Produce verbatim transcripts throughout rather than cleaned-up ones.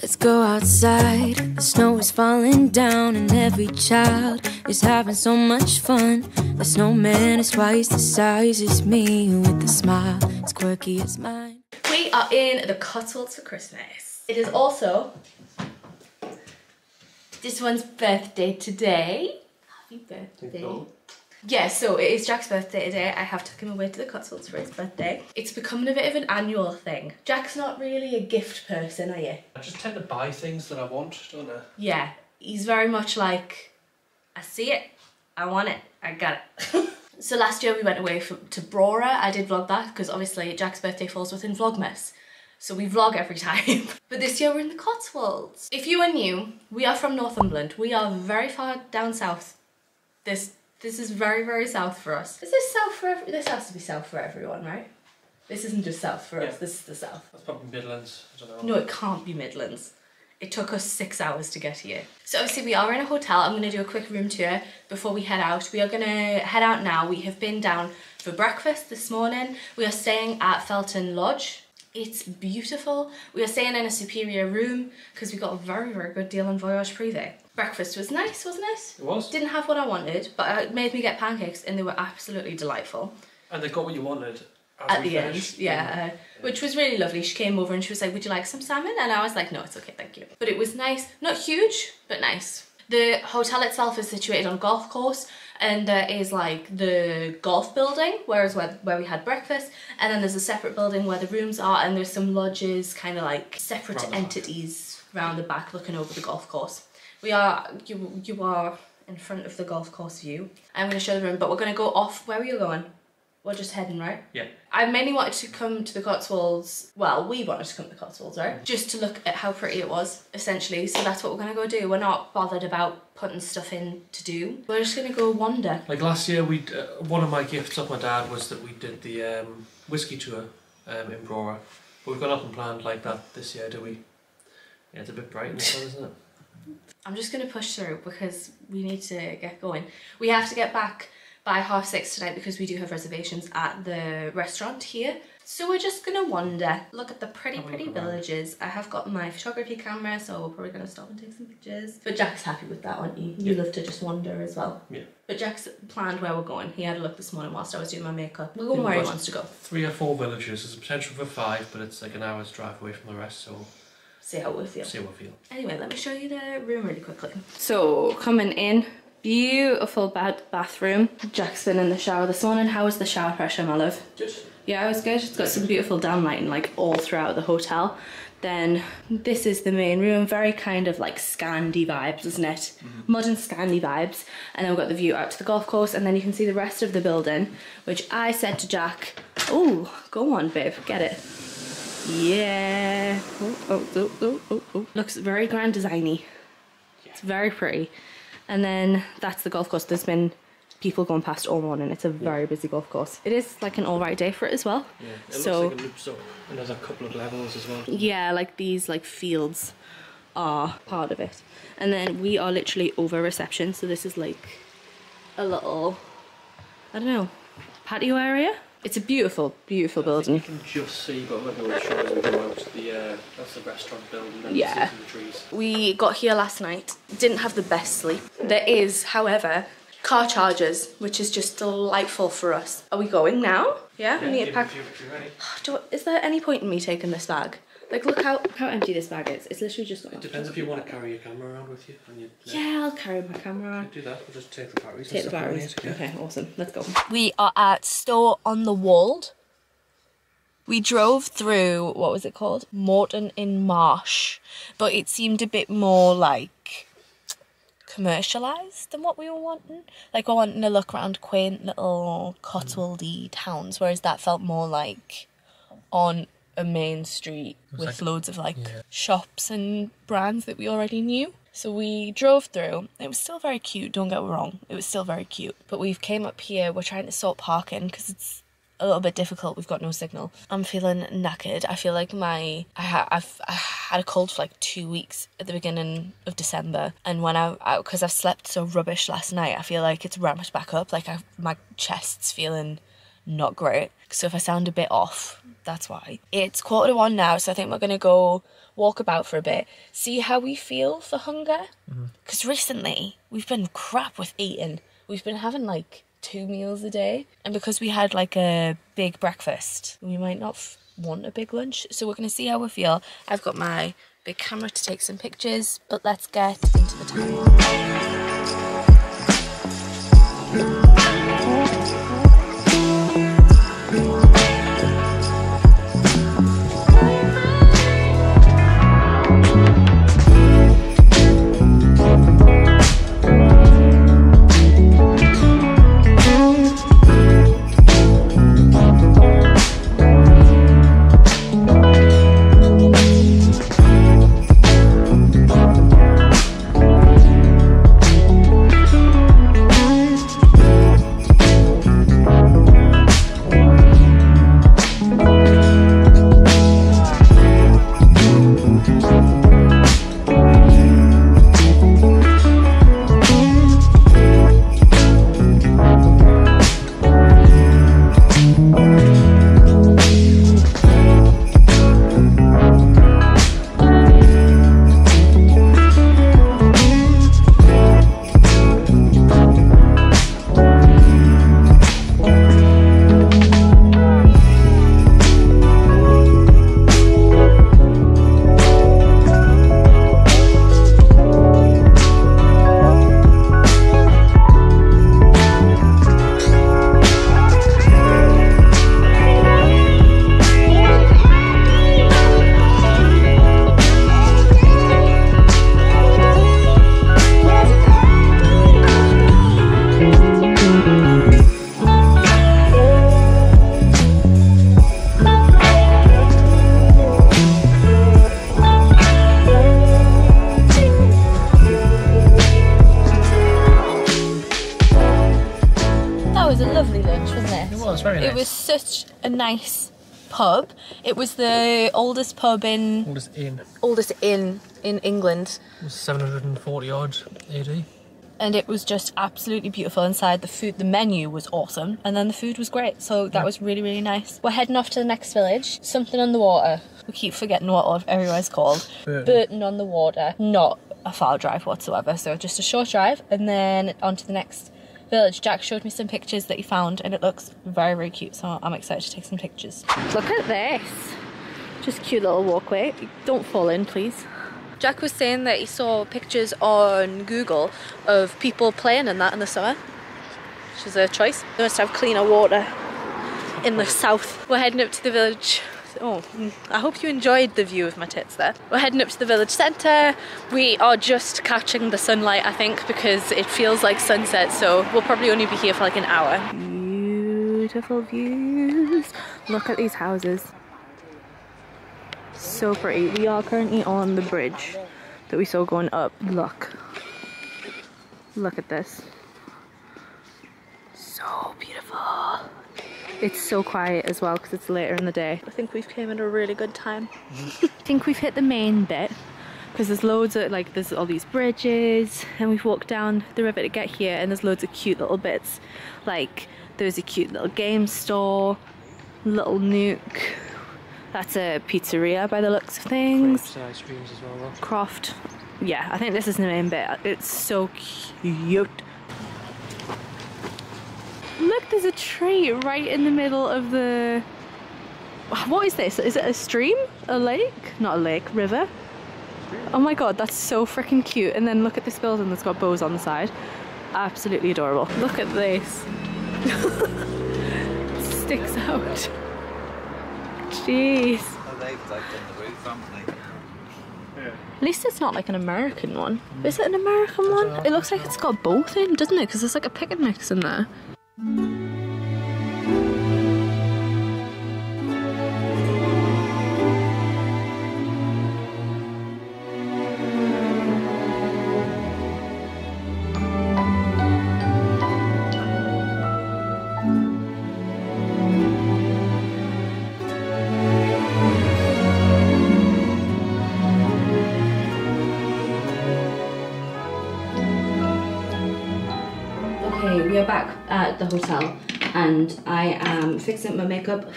Let's go outside, the snow is falling down and every child is having so much fun. The snowman is twice the size as me with a smile as quirky as mine. We are in the Cotswolds for Christmas. It is also this one's birthday today. Happy birthday. Yeah, so it is Jack's birthday today. I have took him away to the Cotswolds for his birthday. It's becoming a bit of an annual thing. Jack's not really a gift person, are you? I just tend to buy things that I want, don't I? Yeah, he's very much like, I see it, I want it, I got it. So last year we went away for, to Brora. I did vlog that because obviously Jack's birthday falls within Vlogmas. So we vlog every time. But this year we're in the Cotswolds. If you are new, we are from Northumberland. We are very far down south. This This is very, very south for us. Is this south for every- this has to be south for everyone, right? This isn't just south for yeah. us, this is the south. That's probably Midlands, I don't know. No, it can't be Midlands. It took us six hours to get here. So obviously we are in a hotel. I'm gonna do a quick room tour before we head out. We are gonna head out now. We have been down for breakfast this morning. We are staying at Felton Lodge. It's beautiful. We are staying in a superior room because we got a very, very good deal on Voyage Privé. Breakfast was nice, wasn't it? It was. Didn't have what I wanted, but it made me get pancakes and they were absolutely delightful. And they got what you wanted. At the finished. end, yeah, yeah. Uh, which was really lovely. She came over and she was like, would you like some salmon? And I was like, no, it's okay, thank you. But it was nice, not huge, but nice. The hotel itself is situated on a golf course and there is like the golf building, whereas where, where we had breakfast, and then there's a separate building where the rooms are and there's some lodges, kind of like separate round entities round the back looking over the golf course. We are, you, you are in front of the golf course view. I'm going to show the room, but we're going to go off. Where are you going? We're just heading, right? Yeah. I mainly wanted to come to the Cotswolds. Well, we wanted to come to the Cotswolds, right? Just to look at how pretty it was, essentially. So that's what we're going to go do. We're not bothered about putting stuff in to do. We're just going to go wander. Like last year, we uh, one of my gifts off my dad was that we did the um, whiskey tour um, in Brora. But we've got nothing planned like that this year, do we? Yeah, it's a bit bright in the sun, isn't it? I'm just going to push through because we need to get going. We have to get back by half six tonight because we do have reservations at the restaurant here. So we're just gonna wander, look at the pretty, pretty villages. I have got my photography camera, so we're probably gonna stop and take some pictures. But Jack's happy with that, aren't you? You yeah. love to just wander as well. Yeah. But Jack's planned where we're going. He had a look this morning whilst I was doing my makeup. We're going where he wants to go. Three or four villages. There's a potential for five, but it's like an hour's drive away from the rest, so... See how we feel. See how we feel. Anyway, let me show you the room really quickly. So, coming in. Beautiful bad bathroom. Jack's been in the shower this morning. How was the shower pressure, my love? Good. Yeah, it was good. It's got some beautiful down lighting like all throughout the hotel. Then this is the main room. Very kind of like Scandi vibes, isn't it? Mm-hmm. Modern Scandi vibes. And then we've got the view out to the golf course and then you can see the rest of the building, which I said to Jack, oh, go on, babe, get it. Yeah. Oh, oh, oh, oh, oh, oh. Looks very grand designy. Yeah. It's very pretty. And then that's the golf course. There's been people going past all morning. It's a very yeah. busy golf course. It is like an all right day for it as well. Yeah, it so, looks like it loops up another couple of levels as well. Yeah, like these like fields are part of it. And then we are literally over reception. So this is like a little, I don't know, patio area. It's a beautiful, beautiful I building. You can just see, but we're going to show as we go out the, uh, that's the restaurant building and yeah. the trees. We got here last night, didn't have the best sleep. There is, however, car chargers, which is just delightful for us. Are we going now? Yeah, yeah we need a pack. Do, is there any point in me taking this bag? Like, look how, how empty this bag is. It's literally just... It off. Depends if you want to carry your camera around with you. And you yeah. yeah, I'll carry my camera around. Do that, we'll just take the batteries. Take the batteries. It, yeah. Okay, awesome. Let's go. We are at Stow-on-the-Wold. We drove through, what was it called? Moreton in Marsh. But it seemed a bit more, like, commercialised than what we were wanting. Like, we're wanting to look around quaint little Cotswoldy towns, whereas that felt more like on... a main street with like, loads of like yeah. shops and brands that we already knew. So we drove through. It was still very cute, don't get me wrong. It was still very cute. But we've came up here, we're trying to sort parking because it's a little bit difficult. We've got no signal. I'm feeling knackered. I feel like my I ha I've I had a cold for like two weeks at the beginning of December, and when I because I've slept so rubbish last night, I feel like it's ramped back up. Like I've, my chest's feeling not great. So if I sound a bit off, that's why. It's quarter to one now, so I think we're gonna go walk about for a bit, see how we feel for hunger. Because mm-hmm. recently we've been crap with eating. We've been having like two meals a day, and because we had like a big breakfast, we might not f want a big lunch, so we're gonna see how we feel. I've got my big camera to take some pictures, but let's get into the time. A nice pub. It was the oldest pub in oldest inn oldest inn in England. It was seven hundred forty odd A D, and it was just absolutely beautiful inside. The food, the menu was awesome, and then the food was great, so that yep. was really really nice. We're heading off to the next village, something on the water. We keep forgetting what everywhere's called. Bourton on the Water. Not a far drive whatsoever, so just a short drive and then on to the next village. Jack showed me some pictures that he found, and it looks very, very cute, so I'm excited to take some pictures. Look at this. Just cute little walkway. Don't fall in, please. Jack was saying that he saw pictures on Google of people playing in that in the summer, which is a choice. They must have cleaner water in the south. We're heading up to the village. Oh, I hope you enjoyed the view of my tits there. We're heading up to the village centre. We are just catching the sunlight, I think, because it feels like sunset, so we'll probably only be here for like an hour. Beautiful views. Look at these houses. So pretty. We are currently on the bridge that we saw going up. Look. Look at this. So beautiful. It's so quiet as well because it's later in the day. I think we've came at a really good time. I think we've hit the main bit because there's loads of like there's all these bridges, and we've walked down the river to get here, and there's loads of cute little bits. Like there's a cute little game store, Little Nuke. That's a pizzeria by the looks of things. Croft ice creams as well. Though. Croft. Yeah, I think this is the main bit. It's so cute. Look, there's a tree right in the middle of the... What is this? Is it a stream? A lake? Not a lake, river. Oh my god, that's so freaking cute. And then look at this building that's got bows on the side. Absolutely adorable. Look at this. Sticks out. Jeez. At least it's not like an American one. Is it an American one? It looks like it's got both in, doesn't it? Because there's like a pick and mix in there. Mm-hmm. Mm-hmm. Okay, we are back at the hotel and I am fixing my makeup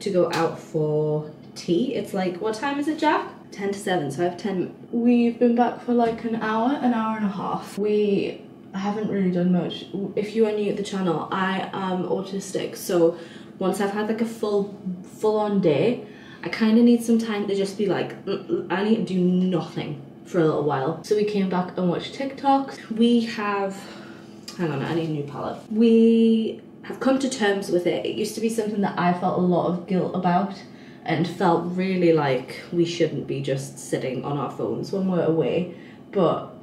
to go out for tea. It's like, what time is it, Jack? ten to seven, so I have ten. We've been back for like an hour, an hour and a half. We haven't really done much. If you are new to the channel, I am autistic, so once I've had like a full, full-on day, I kind of need some time to just be like, I need to do nothing for a little while. So we came back and watched TikToks. We have, hang on, I need a new palette. We have come to terms with it. It used to be something that I felt a lot of guilt about and felt really like we shouldn't be just sitting on our phones when we're away, but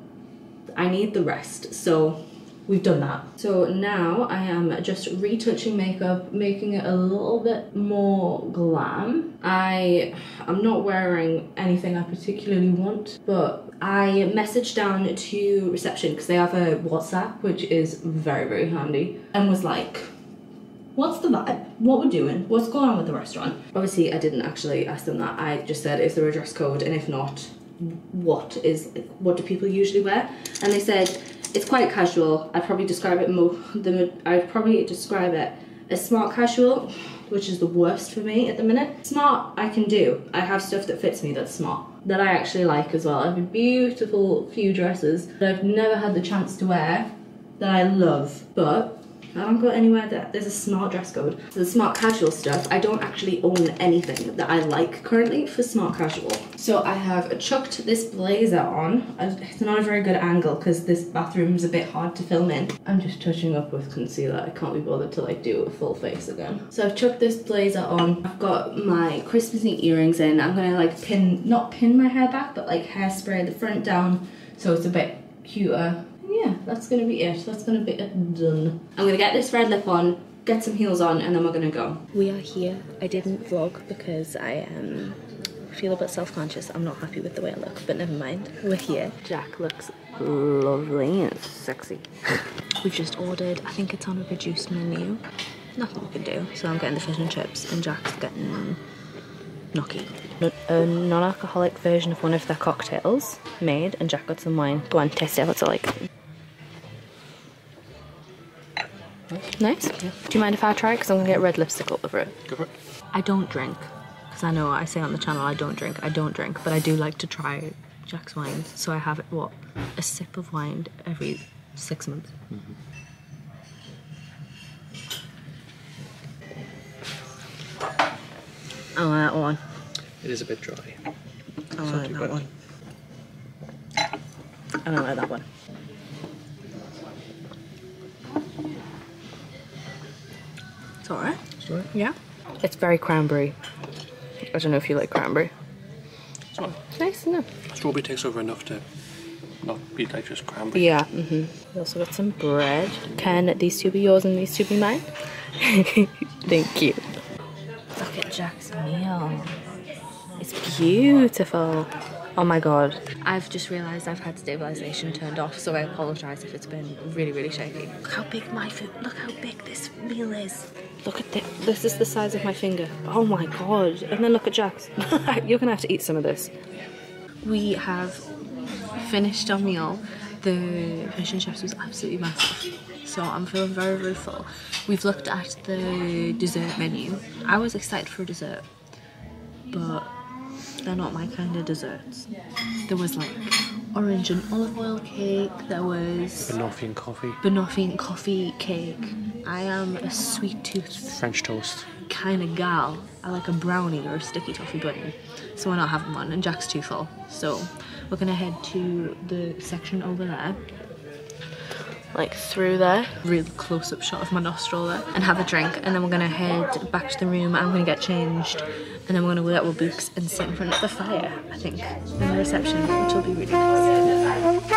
I need the rest, so we've done that. So now I am just retouching makeup, making it a little bit more glam. I am not wearing anything I particularly want, but I messaged down to reception because they have a WhatsApp, which is very, very handy, and was like, what's the vibe? What we're doing? What's going on with the restaurant? Obviously, I didn't actually ask them that. I just said, is there a dress code? And if not, what is, what do people usually wear? And they said, it's quite casual. I'd probably describe it more than, I'd probably describe it as smart casual, which is the worst for me at the minute. Smart, I can do. I have stuff that fits me that's smart, that I actually like as well. I have a beautiful few dresses that I've never had the chance to wear, that I love, but I don't go anywhere that there's a smart dress code. So the smart casual stuff, I don't actually own anything that I like currently for smart casual. So I have chucked this blazer on. It's not a very good angle because this bathroom's a bit hard to film in. I'm just touching up with concealer. I can't be bothered to like do a full face again. So I've chucked this blazer on. I've got my Christmassy earrings in. I'm gonna like pin, not pin my hair back, but like hairspray the front down so it's a bit cuter. Yeah, that's gonna be it. That's gonna be it done. I'm gonna get this red lip on, get some heels on, and then we're gonna go. We are here. I didn't vlog because I um, feel a bit self-conscious. I'm not happy with the way I look, but never mind. We're here. Jack looks lovely and sexy. We've just ordered, I think it's on a reduced menu. Nothing we can do. So I'm getting the fish and chips and Jack's getting gnocchi. A non-alcoholic version of one of their cocktails made, and Jack got some wine. Go on, taste it, what's it like? Nice. Yeah. Do you mind if I try it? Because I'm going to get red lipstick all over it. Go for it. I don't drink. Because I know I say on the channel I don't drink. I don't drink. But I do like to try Jack's wine. So I have, what, a sip of wine every six months. Mm-hmm. I like that one. It is a bit dry. I don't like that bad. one. I don't like that one. It's alright. It's alright? Yeah. It's very cranberry. I don't know if you like cranberry. It's not. It's nice, isn't it? Strawberry takes over enough to not be like just cranberry. Yeah. Mm-hmm. We also got some bread. Can these two be yours and these two be mine? Thank you. Look at Jack's meal. It's beautiful. Oh my god. I've just realised I've had stabilisation turned off, so I apologise if it's been really, really shaky. Look how big my food, look how big this meal is. Look at this, this is the size of my finger. Oh my god. And then look at Jack's. You're gonna have to eat some of this. We have finished our meal. The fish and chips was absolutely massive. So I'm feeling very, very full. We've looked at the dessert menu. I was excited for dessert, but they're not my kind of desserts. There was like orange and olive oil cake, there was banoffee and coffee. Banoffee and coffee cake. I am a sweet tooth French toast kind of gal. I like a brownie or a sticky toffee bunny. So we're not having one, and Jack's too full. So we're gonna head to the section over there. Like through there, real close-up shot of my nostril there, and have a drink, and then we're gonna head back to the room. I'm gonna get changed, and then we're gonna go out with books and sit in front of the fire, I think, in the reception, which will be really nice.